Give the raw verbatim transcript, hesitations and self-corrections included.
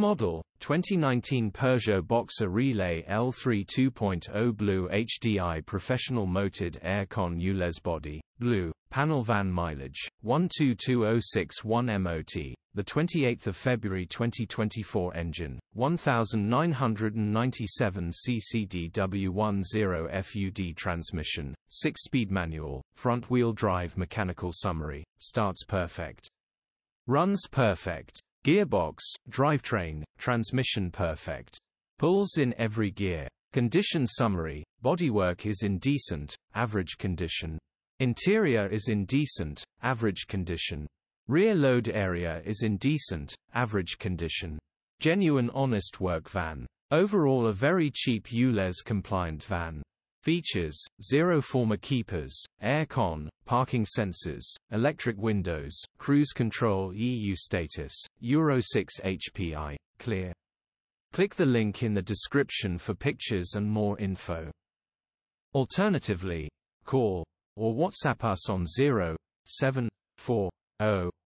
Model, twenty nineteen Peugeot Boxer Relay L three two point oh Blue H D I Professional Motored Aircon U L E Z Body, Blue, Panel Van Mileage, one two two zero six one M O T, the twenty-eighth of February twenty twenty-four Engine, one thousand nine hundred ninety-seven C C D W ten F U D Transmission, six-speed manual, front-wheel drive mechanical summary, starts perfect. Runs perfect. Gearbox, drivetrain, transmission perfect. Pulls in every gear. Condition summary, bodywork is in decent, average condition. Interior is in decent, average condition. Rear load area is in decent, average condition. Genuine honest work van. Overall a very cheap U L E Z compliant van. Features, zero former keepers, aircon, parking sensors, electric windows, cruise control, E U status, Euro six H P I, clear. Click the link in the description for pictures and more info. Alternatively, call or WhatsApp us on zero seven four zero